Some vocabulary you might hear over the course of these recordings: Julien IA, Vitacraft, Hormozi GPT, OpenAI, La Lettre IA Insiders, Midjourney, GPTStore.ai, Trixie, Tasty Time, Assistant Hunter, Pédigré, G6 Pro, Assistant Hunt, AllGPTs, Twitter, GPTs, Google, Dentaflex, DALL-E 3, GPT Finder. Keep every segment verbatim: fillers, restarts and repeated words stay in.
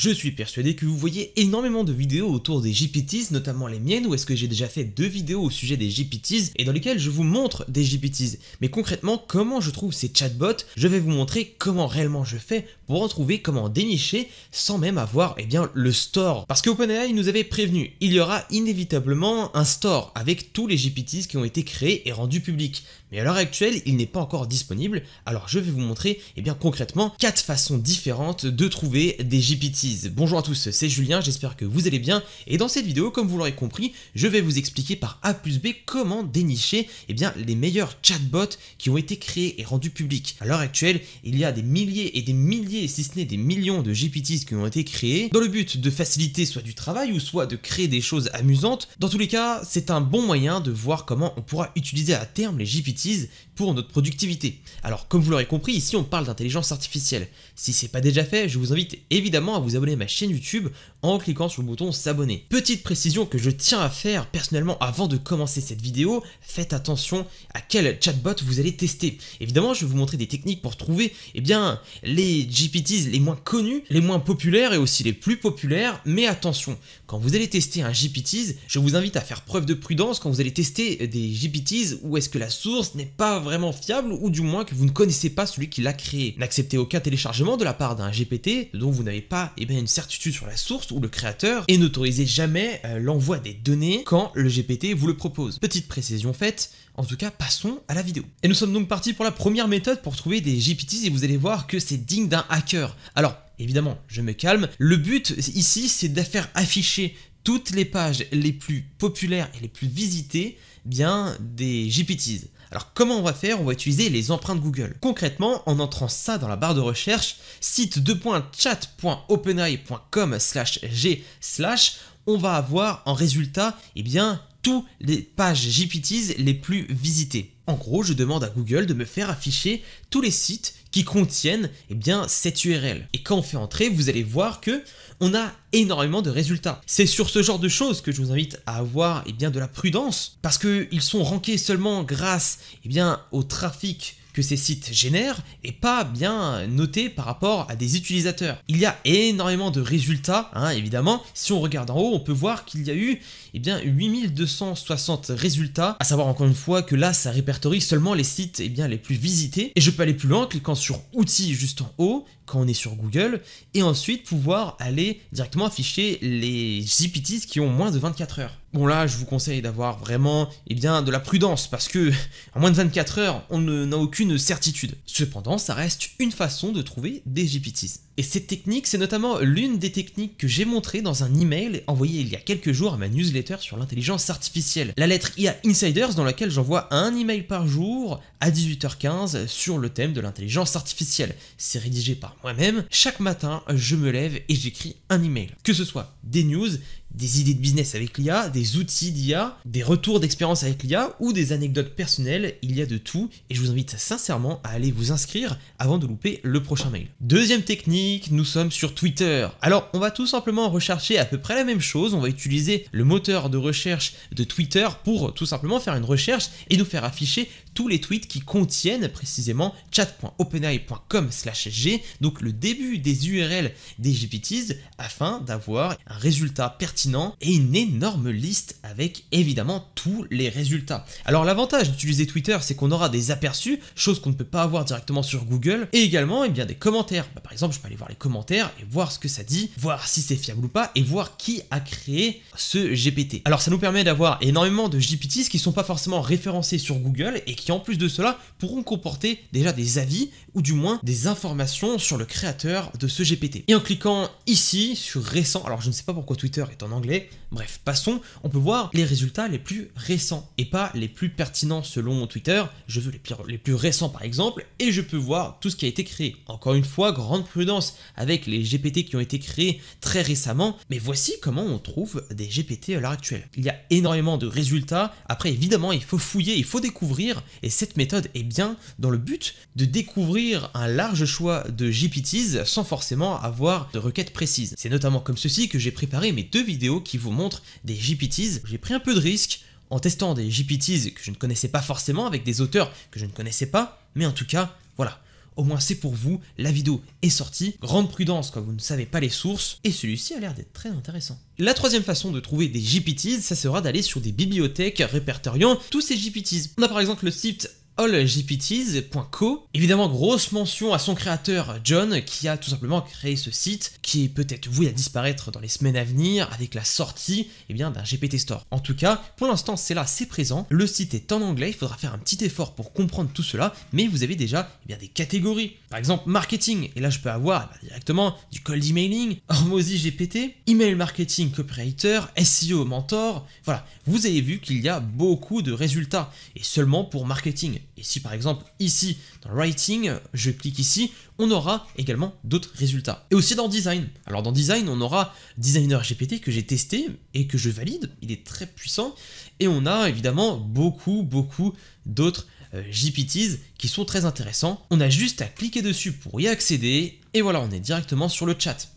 Je suis persuadé que vous voyez énormément de vidéos autour des G P Ts, notamment les miennes, où est-ce que j'ai déjà fait deux vidéos au sujet des G P Ts et dans lesquelles je vous montre des G P Ts. Mais concrètement, comment je trouve ces chatbots, je vais vous montrer comment réellement je fais pour en trouver, comment dénicher sans même avoir eh bien, le store. Parce que OpenAI nous avait prévenu, il y aura inévitablement un store avec tous les G P Ts qui ont été créés et rendus publics. Mais à l'heure actuelle, il n'est pas encore disponible, alors je vais vous montrer eh bien, concrètement quatre façons différentes de trouver des G P Ts. Bonjour à tous, c'est Julien, j'espère que vous allez bien et dans cette vidéo, comme vous l'aurez compris, je vais vous expliquer par A plus B comment dénicher eh bien, les meilleurs chatbots qui ont été créés et rendus publics. À l'heure actuelle, il y a des milliers et des milliers, si ce n'est des millions de G P Ts qui ont été créés dans le but de faciliter soit du travail ou soit de créer des choses amusantes. Dans tous les cas, c'est un bon moyen de voir comment on pourra utiliser à terme les G P Ts pour notre productivité. Alors comme vous l'aurez compris, ici on parle d'intelligence artificielle. Si c'est pas déjà fait, je vous invite évidemment à vous abonner à ma chaîne YouTube en cliquant sur le bouton s'abonner. Petite précision que je tiens à faire personnellement avant de commencer cette vidéo, faites attention à quel chatbot vous allez tester. Évidemment, je vais vous montrer des techniques pour trouver eh bien, les G P Ts les moins connus, les moins populaires et aussi les plus populaires, mais attention, quand vous allez tester un G P T, je vous invite à faire preuve de prudence quand vous allez tester des G P Ts où est-ce que la source n'est pas vraiment fiable ou du moins que vous ne connaissez pas celui qui l'a créé. N'acceptez aucun téléchargement de la part d'un G P T dont vous n'avez pas Eh bien, une certitude sur la source ou le créateur et n'autorisez jamais euh, l'envoi des données quand le G P T vous le propose. Petite précision faite, en tout cas passons à la vidéo. Et nous sommes donc partis pour la première méthode pour trouver des G P Ts et vous allez voir que c'est digne d'un hacker. Alors évidemment je me calme, le but ici c'est de faire afficher toutes les pages les plus populaires et les plus visitées bien des G P Ts. Alors comment on va faire? On va utiliser les empreintes Google. Concrètement, en entrant ça dans la barre de recherche, site deux point chat point openai point com slash g slash, on va avoir en résultat eh bien, toutes les pages G P Ts les plus visitées. En gros, je demande à Google de me faire afficher tous les sites qui contiennent eh bien, cette U R L. Et quand on fait entrer, vous allez voir que on a énormément de résultats. C'est sur ce genre de choses que je vous invite à avoir eh bien, de la prudence parce qu'ils sont rankés seulement grâce eh bien, au trafic que ces sites génèrent et pas bien notés par rapport à des utilisateurs. Il y a énormément de résultats, hein, évidemment. Si on regarde en haut, on peut voir qu'il y a eu eh bien, huit mille deux cent soixante résultats, à savoir encore une fois que là, ça répertorie seulement les sites eh bien, les plus visités. Et je peux aller plus loin en cliquant sur outils juste en haut, quand on est sur Google, et ensuite pouvoir aller directement afficher les G P Ts qui ont moins de vingt-quatre heures. Bon là, je vous conseille d'avoir vraiment eh bien, de la prudence parce que en moins de vingt-quatre heures, on n'a aucune certitude. Cependant, ça reste une façon de trouver des G P Ts. Et cette technique, c'est notamment l'une des techniques que j'ai montré dans un email envoyé il y a quelques jours à ma newsletter sur l'intelligence artificielle. La lettre I A Insiders dans laquelle j'envoie un email par jour à dix-huit heures quinze sur le thème de l'intelligence artificielle. C'est rédigé par moi-même. Chaque matin, je me lève et j'écris un email. Que ce soit des news, des idées de business avec l'I A, des outils d'I A, des retours d'expérience avec l'I A ou des anecdotes personnelles, il y a de tout et je vous invite sincèrement à aller vous inscrire avant de louper le prochain mail. Deuxième technique, nous sommes sur Twitter. Alors on va tout simplement rechercher à peu près la même chose, on va utiliser le moteur de recherche de Twitter pour tout simplement faire une recherche et nous faire afficher tous les tweets qui contiennent précisément chat point openai point com slash g, donc le début des U R L des G P Ts afin d'avoir un résultat pertinent et une énorme liste avec évidemment tous les résultats. Alors l'avantage d'utiliser Twitter, c'est qu'on aura des aperçus, chose qu'on ne peut pas avoir directement sur Google, et également eh bien, des commentaires. Bah, par exemple, je peux aller voir les commentaires et voir ce que ça dit, voir si c'est fiable ou pas, et voir qui a créé ce G P T. Alors ça nous permet d'avoir énormément de G P Ts qui ne sont pas forcément référencés sur Google, et qui en plus de cela pourront comporter déjà des avis, ou du moins des informations sur le créateur de ce G P T. Et en cliquant ici sur récent, alors je ne sais pas pourquoi Twitter est en anglais, bref, passons, on peut voir les résultats les plus récents et pas les plus pertinents selon Twitter. Je veux les, pires, les plus récents par exemple et je peux voir tout ce qui a été créé. Encore une fois, grande prudence avec les G P T qui ont été créés très récemment, mais voici comment on trouve des G P T à l'heure actuelle. Il y a énormément de résultats, après évidemment il faut fouiller, il faut découvrir et cette méthode est bien dans le but de découvrir un large choix de G P Ts sans forcément avoir de requêtes précises. C'est notamment comme ceci que j'ai préparé mes deux vidéos qui vous montrent des G P Ts. J'ai pris un peu de risque en testant des G P Ts que je ne connaissais pas forcément avec des auteurs que je ne connaissais pas, mais en tout cas, voilà. au moins c'est pour vous, la vidéo est sortie. Grande prudence quand vous ne savez pas les sources, et celui-ci a l'air d'être très intéressant. La troisième façon de trouver des G P Ts, ça sera d'aller sur des bibliothèques répertoriant tous ces G P Ts. On a par exemple le site all G P T s point co. Évidemment, grosse mention à son créateur John qui a tout simplement créé ce site qui est peut-être voué à disparaître dans les semaines à venir avec la sortie eh bien, d'un G P T Store. En tout cas, pour l'instant, c'est là, c'est présent. Le site est en anglais, il faudra faire un petit effort pour comprendre tout cela, mais vous avez déjà eh bien, des catégories. Par exemple, marketing, et là je peux avoir eh bien, directement du cold emailing, Hormozi G P T, email marketing copywriter, S E O mentor. Voilà, vous avez vu qu'il y a beaucoup de résultats et seulement pour marketing. Et si par exemple ici dans Writing, je clique ici, on aura également d'autres résultats. Et aussi dans Design. Alors dans Design, on aura Designer G P T que j'ai testé et que je valide. Il est très puissant. Et on a évidemment beaucoup, beaucoup d'autres euh, G P Ts qui sont très intéressants. On a juste à cliquer dessus pour y accéder. Et voilà, on est directement sur le chat.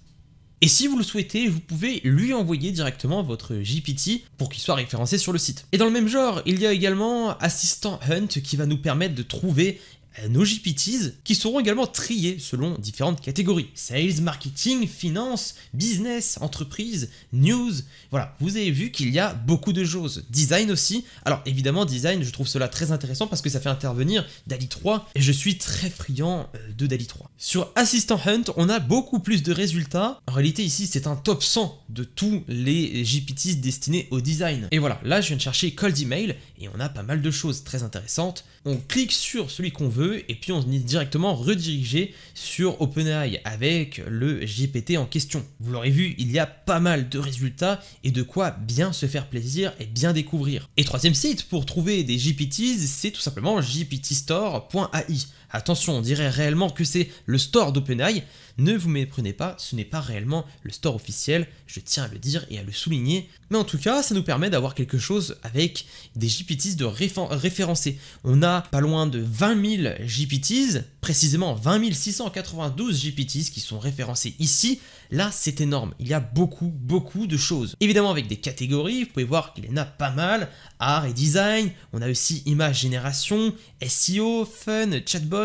Et si vous le souhaitez, vous pouvez lui envoyer directement votre G P T pour qu'il soit référencé sur le site. Et dans le même genre, il y a également Assistant Hunt qui va nous permettre de trouver nos G P Ts qui seront également triés selon différentes catégories. Sales, marketing, finance, business, entreprise, news. Voilà, vous avez vu qu'il y a beaucoup de choses. Design aussi. Alors évidemment, design, je trouve cela très intéressant parce que ça fait intervenir DALL-E trois et je suis très friand de DALL-E trois. Sur Assistant Hunt, on a beaucoup plus de résultats. En réalité, ici, c'est un top cent de tous les G P Ts destinés au design. Et voilà, là, je viens de chercher cold email et on a pas mal de choses très intéressantes. On clique sur celui qu'on veut et puis on est directement redirigé sur OpenAI avec le G P T en question. Vous l'aurez vu, il y a pas mal de résultats et de quoi bien se faire plaisir et bien découvrir. Et troisième site pour trouver des G P Ts, c'est tout simplement G P T Store point A I. Attention, on dirait réellement que c'est le store d'OpenAI. Ne vous méprenez pas, ce n'est pas réellement le store officiel, je tiens à le dire et à le souligner. Mais en tout cas, ça nous permet d'avoir quelque chose avec des G P Ts de référencés. On a pas loin de vingt mille G P Ts, précisément vingt mille six cent quatre-vingt-douze G P Ts qui sont référencés ici. Là, c'est énorme, il y a beaucoup, beaucoup de choses. Évidemment, avec des catégories, vous pouvez voir qu'il y en a pas mal. Art et design, on a aussi image génération, S E O, fun, chatbots,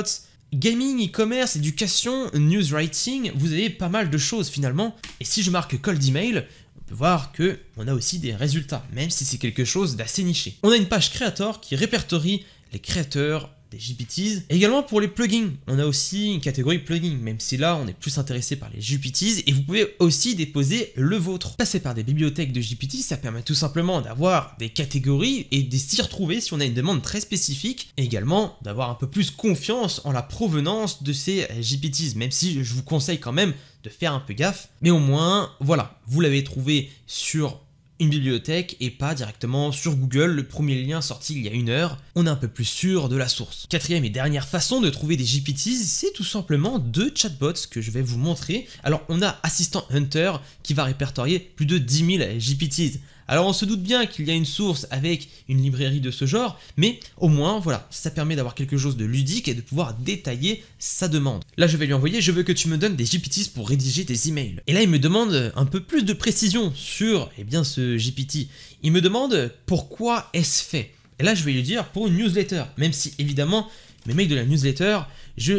gaming, e-commerce, éducation, news writing, vous avez pas mal de choses finalement. Et si je marque cold email, on peut voir que on a aussi des résultats, même si c'est quelque chose d'assez niché. On a une page créateur qui répertorie les créateurs des G P Ts. Et également pour les plugins, on a aussi une catégorie plugins, même si là on est plus intéressé par les G P Ts, et vous pouvez aussi déposer le vôtre. Passer par des bibliothèques de G P T, ça permet tout simplement d'avoir des catégories et de s'y retrouver si on a une demande très spécifique, et également d'avoir un peu plus confiance en la provenance de ces G P Ts, même si je vous conseille quand même de faire un peu gaffe, mais au moins, voilà, vous l'avez trouvé sur une bibliothèque et pas directement sur Google, le premier lien sorti il y a une heure, on est un peu plus sûr de la source. Quatrième et dernière façon de trouver des G P Ts, c'est tout simplement deux chatbots que je vais vous montrer. Alors on a Assistant Hunter qui va répertorier plus de dix mille G P Ts. Alors on se doute bien qu'il y a une source avec une librairie de ce genre, mais au moins voilà, ça permet d'avoir quelque chose de ludique et de pouvoir détailler sa demande. Là je vais lui envoyer, je veux que tu me donnes des G P Ts pour rédiger tes emails. Et là il me demande un peu plus de précision sur eh bien, ce G P T. Il me demande pourquoi est-ce fait. Et là je vais lui dire pour une newsletter, même si évidemment mes mails de la newsletter, je,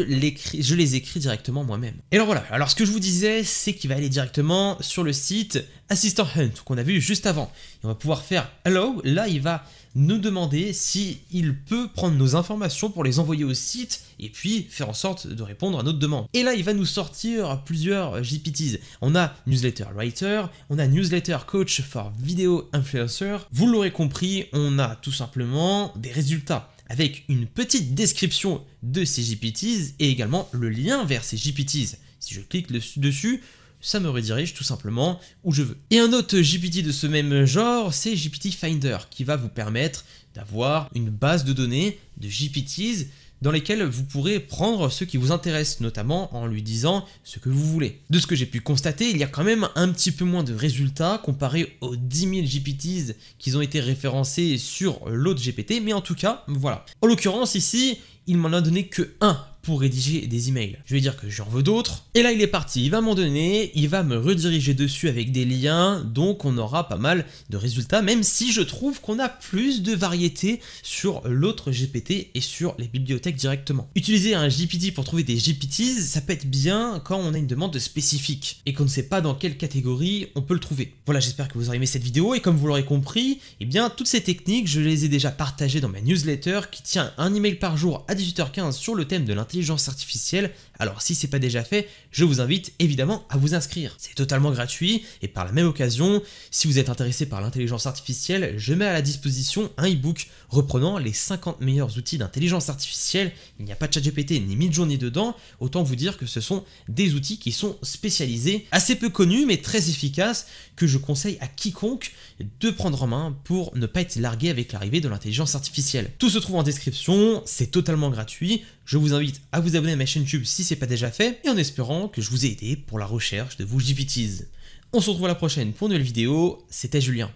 je les écris directement moi-même. Et alors voilà, alors ce que je vous disais, c'est qu'il va aller directement sur le site Assistant Hunt qu'on a vu juste avant. Et on va pouvoir faire Hello, là il va nous demander si il peut prendre nos informations pour les envoyer au site et puis faire en sorte de répondre à notre demande. Et là, il va nous sortir plusieurs G P Ts. On a Newsletter Writer, on a Newsletter Coach for Video Influencer. Vous l'aurez compris, on a tout simplement des résultats avec une petite description de ces G P Ts et également le lien vers ces G P Ts. Si je clique dessus, ça me redirige tout simplement où je veux. Et un autre G P T de ce même genre, c'est G P T Finder, qui va vous permettre d'avoir une base de données de G P Ts dans lesquelles vous pourrez prendre ceux qui vous intéressent, notamment en lui disant ce que vous voulez. De ce que j'ai pu constater, il y a quand même un petit peu moins de résultats comparé aux dix mille G P Ts qui ont été référencés sur l'autre G P T, mais en tout cas, voilà. En l'occurrence ici, il m'en a donné que un pour rédiger des emails. Je vais dire que j'en veux d'autres. Et là, il est parti. Il va m'en donner. Il va me rediriger dessus avec des liens. Donc, on aura pas mal de résultats, même si je trouve qu'on a plus de variété sur l'autre G P T et sur les bibliothèques directement. Utiliser un G P T pour trouver des G P Ts, ça peut être bien quand on a une demande spécifique et qu'on ne sait pas dans quelle catégorie on peut le trouver. Voilà, j'espère que vous aurez aimé cette vidéo et comme vous l'aurez compris, eh bien, toutes ces techniques, je les ai déjà partagées dans ma newsletter qui tient un email par jour à dix-huit heures quinze sur le thème de l'intelligence artificielle. Alors si c'est pas déjà fait, je vous invite évidemment à vous inscrire. C'est totalement gratuit et par la même occasion, si vous êtes intéressé par l'intelligence artificielle, je mets à la disposition un e-book reprenant les cinquante meilleurs outils d'intelligence artificielle. Il n'y a pas de ChatGPT ni Midjourney dedans, autant vous dire que ce sont des outils qui sont spécialisés, assez peu connus mais très efficaces, que je conseille à quiconque de prendre en main pour ne pas être largué avec l'arrivée de l'intelligence artificielle. Tout se trouve en description, c'est totalement gratuit. Je vous invite à vous abonner à ma chaîne YouTube si c'est pas déjà fait et en espérant que je vous ai aidé pour la recherche de vos G P Ts. On se retrouve à la prochaine pour une nouvelle vidéo, c'était Julien.